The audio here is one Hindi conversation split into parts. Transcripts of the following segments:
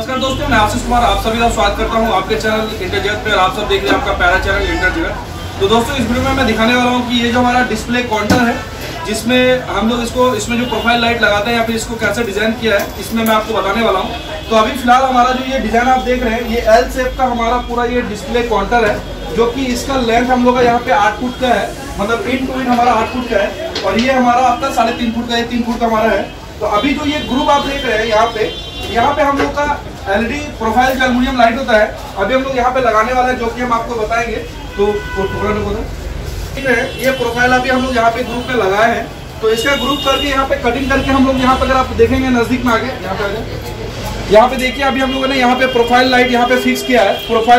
नमस्कार दोस्तों, मैं आशीष कुमार आप सभी का स्वागत करता हूं आपके चैनल इंटर जगत पे। आप सब देख रहे हैं आपका प्यारा चैनल इंटर जगत। तो दोस्तों, इस वीडियो में मैं दिखाने वाला हूं कि ये जो हमारा डिस्प्ले काउंटर है, जिसमें हम लोग इसमें जो प्रोफाइल लाइट लगाते हैं या फिर इसको कैसे डिज़ाइन किया है, इसमें मैं आपको बताने वाला हूँ। तो अभी फिलहाल हमारा जो ये डिज़ाइन आप देख रहे हैं, ये एल शेप का हमारा पूरा ये डिस्प्ले काउंटर है, जो कि इसका लेंथ हम लोग का यहाँ पे 8 फुट का है, मतलब इन टू इन हमारा 8 फुट का है। और ये हमारा आपका 3.5 फुट का, ये 3 फुट का हमारा है। तो अभी जो ये ग्रुप आप देख रहे हैं, यहाँ पे हम लोग का एलईडी प्रोफाइल का एल्यूमिनियम लाइट होता है, अभी हम लोग यहाँ पे लगाने वाला है, जो कि हम आपको बताएंगे। तो ठीक है, ये प्रोफाइल अभी हम लोग यहाँ पे ग्रुप में लगाए हैं। तो इसका ग्रुप करके यहाँ पे कटिंग करके हम लोग यहाँ पे, अगर आप देखेंगे नजदीक में आगे, यहाँ पे देखिए, अभी हम लोगों ने यहाँ पे प्रोफाइल लाइट यहाँ पे फिक्स किया है।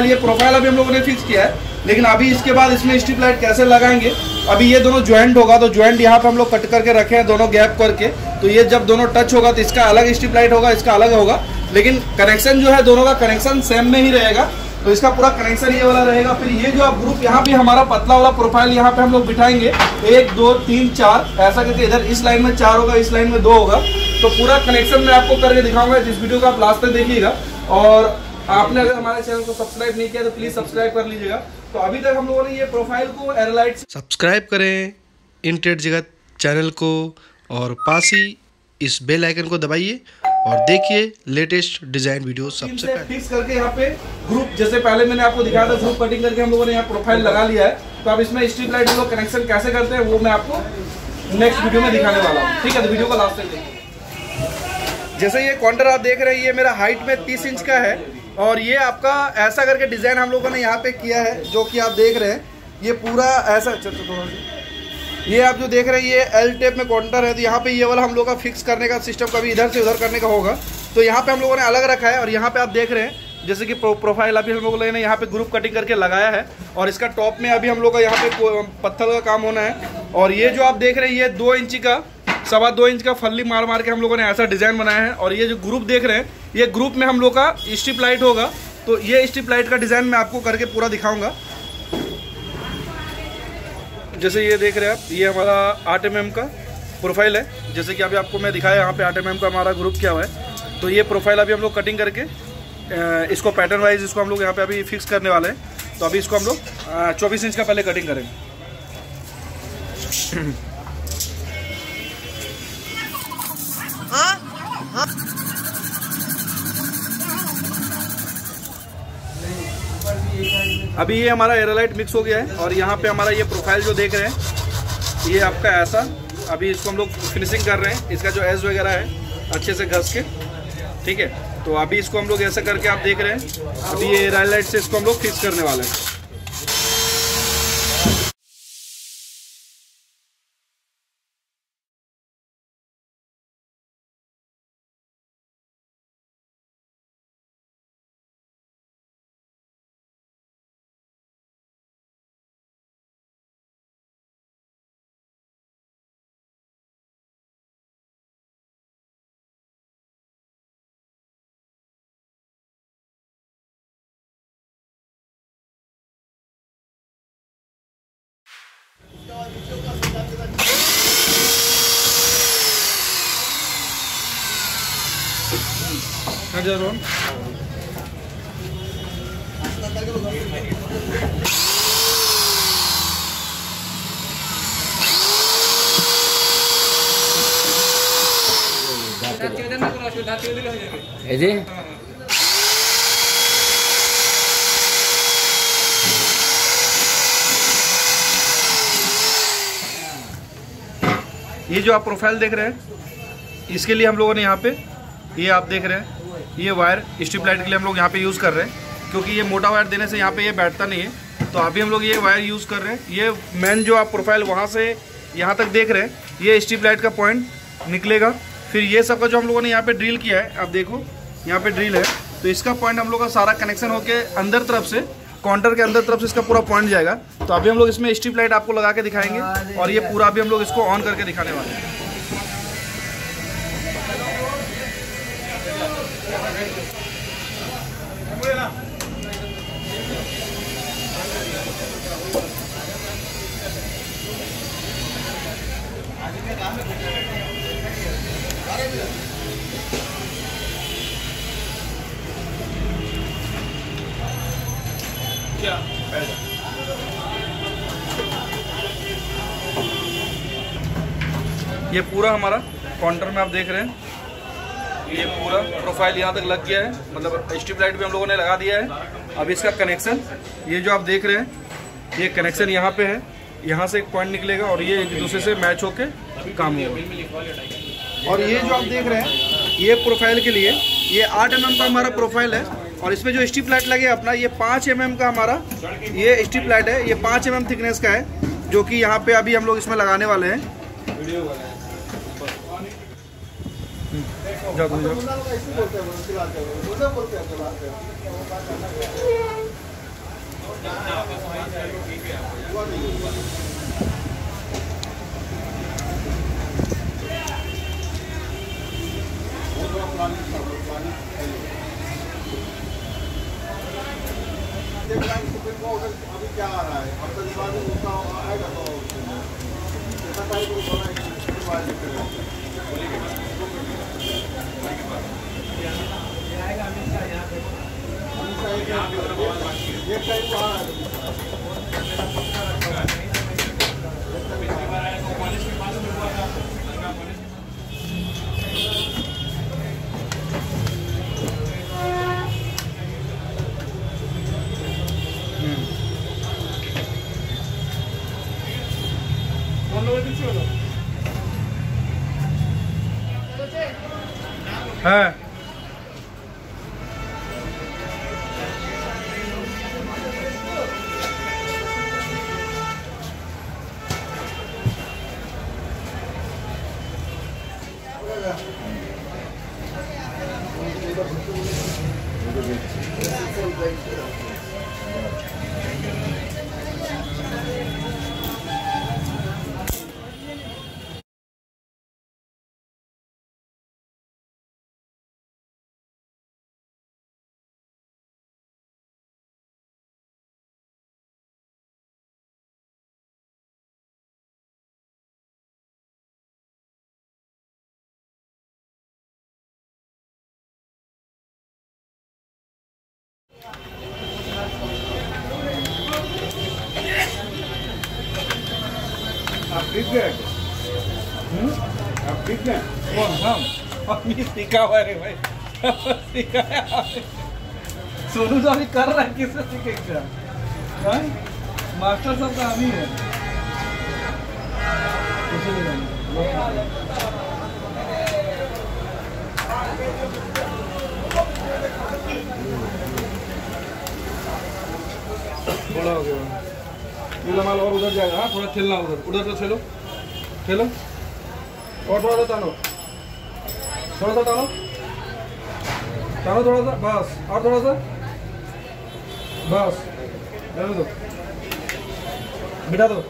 ये प्रोफाइल अभी हम लोगों ने फिक्स किया है, लेकिन अभी इसके बाद इसमें स्ट्रिप लाइट कैसे लगाएंगे, अभी ये दोनों ज्वाइंट होगा। तो ज्वाइंट यहाँ पे हम लोग कट करके रखे हैं, दोनों गैप करके। तो ये जब दोनों टच होगा तो इसका अलग स्ट्रिप लाइट होगा, इसका अलग होगा, लेकिन कनेक्शन जो है दोनों का कनेक्शन सेम में ही रहेगा। तो इसका पूरा कनेक्शन ये वाला रहेगा। फिर ये जो आप ग्रुप यहाँ पे हमारा पतला वाला प्रोफाइल यहाँ पे हम लोग बिठाएंगे, 1 2 3 4 ऐसा करके, इधर इस लाइन में 4 होगा, इस लाइन में 2 होगा। तो पूरा कनेक्शन मैं आपको करके दिखाऊंगा, जिस वीडियो का आप लास्ट में देखिएगा। और आपने अगर हमारे चैनल को सब्सक्राइब नहीं किया तो प्लीज सब्सक्राइब कर लीजिएगा। तो अभी तक हम लोगों ने ये प्रोफाइल को एनालाइज सब्सक्राइब करें इंटेड जगत चैनल को, और पास ही इस बेल आइकन को दबाइए और देखिए लेटेस्ट डिजाइन वीडियो सबसे पहले। फिक्स करके यहाँ पे ग्रुप, जैसे पहले मैंने आपको दिखाया था, ग्रुप कटिंग करके हम लोगों ने यहाँ प्रोफाइल लगा लिया है। तो अब इसमें स्ट्रीट लाइट लोग कनेक्शन कैसे करते हैं, वो मैं आपको नेक्स्ट वीडियो में दिखाने वाला हूँ। ठीक है, तो वीडियो को लास्ट तक देखिए। जैसे ये काउंटर आप देख रहे हैं, ये मेरा हाइट में 30 इंच का है, और ये आपका ऐसा करके डिज़ाइन हम लोगों ने यहाँ पे किया है, जो कि आप देख रहे हैं। ये पूरा ऐसा, ये आप जो देख रहे हैं, ये एल टेप में काउंटर है। तो यहाँ पे ये वाला हम लोग का फिक्स करने का सिस्टम कभी इधर से उधर करने का होगा, तो यहाँ पे हम लोगों ने अलग रखा है। और यहाँ पे आप देख रहे हैं, जैसे कि प्रोफाइल अभी हम लोगों ने यहाँ पे ग्रुप कटिंग करके लगाया है, और इसका टॉप में अभी हम लोग का यहाँ पे पत्थर का काम होना है। और ये जो आप देख रहे हैं, ये 2 इंच का, 2.25 इंच का फल्ली मार मार के हम लोगों ने ऐसा डिज़ाइन बनाया है। और ये जो ग्रुप देख रहे हैं, ये ग्रुप में हम लोग का स्ट्रिप लाइट होगा। तो ये स्ट्रिप लाइट का डिज़ाइन मैं आपको करके पूरा दिखाऊंगा। जैसे ये देख रहे हैं आप, ये हमारा 8 mm का प्रोफाइल है, जैसे कि अभी आपको मैं दिखाया, यहाँ पे 8 mm का हमारा ग्रुप किया हुआ है। तो ये प्रोफाइल अभी हम लोग कटिंग करके इसको पैटर्न वाइज इसको हम लोग यहाँ पर अभी फिक्स करने वाले हैं। तो अभी इसको हम लोग 24 इंच का पहले कटिंग करेंगे। अभी ये हमारा एरोलाइट मिक्स हो गया है, और यहाँ पे हमारा ये प्रोफाइल जो देख रहे हैं, ये आपका ऐसा, अभी इसको हम लोग फिनिशिंग कर रहे हैं। इसका जो एज वगैरह है अच्छे से घस के, ठीक है। तो अभी इसको हम लोग ऐसा करके आप देख रहे हैं, अभी ये एरोलाइट से इसको हम लोग फिक्स करने वाले हैं। ये जो आप प्रोफाइल देख रहे हैं, इसके लिए हम लोगों ने यहाँ पे, ये आप देख रहे हैं, ये वायर स्ट्रिप लाइट के लिए हम लोग यहाँ पे यूज़ कर रहे हैं, क्योंकि ये मोटा वायर देने से यहाँ पे ये बैठता नहीं है। तो अभी हम लोग ये वायर यूज़ कर रहे हैं। ये मेन जो आप प्रोफाइल वहाँ से यहाँ तक देख रहे हैं, ये स्ट्रिप लाइट का पॉइंट निकलेगा। फिर ये सब का जो हम लोगों ने यहाँ पे ड्रिल किया है, आप देखो यहाँ पे ड्रिल है, तो इसका पॉइंट हम लोग का सारा कनेक्शन होकर अंदर तरफ से, काउंटर के अंदर तरफ से इसका पूरा पॉइंट जाएगा। तो अभी हम लोग इसमें स्ट्रिप लाइट आपको लगा के दिखाएंगे, और ये पूरा अभी हम लोग इसको ऑन करके दिखाने वाले हैं। ये पूरा हमारा काउंटर में आप देख रहे हैं, ये पूरा प्रोफाइल यहाँ तक लग गया है, मतलब स्ट्रीप लाइट भी हम लोगों ने लगा दिया है। अब इसका कनेक्शन, ये जो आप देख रहे हैं, ये कनेक्शन यहाँ पे है, यहाँ से एक पॉइंट निकलेगा और ये एक दूसरे से मैच होके काम होगा। और ये जो आप देख रहे हैं, ये प्रोफाइल के लिए ये 8 mm का हमारा प्रोफाइल है और इसमें जो स्ट्रिप लाइट लगे अपना, ये 5 mm का हमारा ये स्ट्रिप लाइट है, ये 5 mm थिकनेस का है, जो कि यहाँ पे अभी हम लोग इसमें लगाने वाले हैं। अभी क्या आ रहा है, हाँ। सोनू साहब कर रहा है, किससे सीखेगा? मास्टर साहब का हम ही है। थोड़ा हो गया, पूरा माल और उधर जाएगा। हाँ, थोड़ा खेलना उधर, उधर तो खेलो खेलो, और थोड़ा सा तानो, थोड़ा सा तानो तानो, थोड़ा सा, बस, और थोड़ा सा, बस, रहने दो बिठा दो।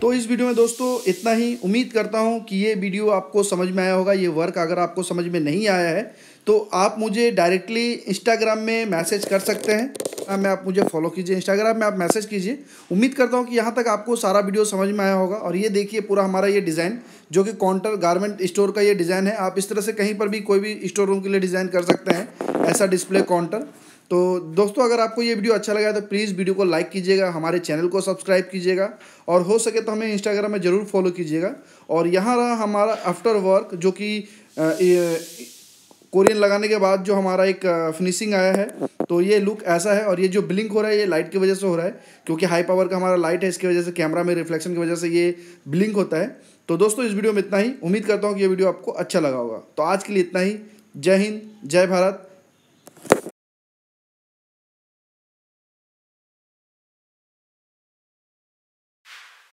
तो इस वीडियो में दोस्तों इतना ही। उम्मीद करता हूं कि ये वीडियो आपको समझ में आया होगा। ये वर्क अगर आपको समझ में नहीं आया है तो आप मुझे डायरेक्टली इंस्टाग्राम में मैसेज कर सकते हैं, मैं आप मुझे फॉलो कीजिए, इंस्टाग्राम में आप मैसेज कीजिए। उम्मीद करता हूं कि यहां तक आपको सारा वीडियो समझ में आया होगा। और ये देखिए पूरा हमारा ये डिज़ाइन, जो कि काउंटर गारमेंट स्टोर का ये डिज़ाइन है। आप इस तरह से कहीं पर भी कोई भी स्टोर रूम के लिए डिज़ाइन कर सकते हैं, ऐसा डिस्प्ले काउंटर। तो दोस्तों अगर आपको ये वीडियो अच्छा लगा है तो प्लीज़ वीडियो को लाइक कीजिएगा, हमारे चैनल को सब्सक्राइब कीजिएगा और हो सके तो हमें इंस्टाग्राम में ज़रूर फॉलो कीजिएगा। और यहाँ रहा हमारा आफ्टर वर्क, जो कि कोरियन लगाने के बाद जो हमारा एक फिनिशिंग आया है, तो ये लुक ऐसा है। और ये जो ब्लिंक हो रहा है ये लाइट की वजह से हो रहा है, क्योंकि हाई पावर का हमारा लाइट है, इसकी वजह से कैमरा में रिफ्लेक्शन की वजह से ये ब्लिंक होता है। तो दोस्तों इस वीडियो में इतना ही। उम्मीद करता हूँ कि ये वीडियो आपको अच्छा लगा होगा। तो आज के लिए इतना ही। जय हिंद, जय भारत।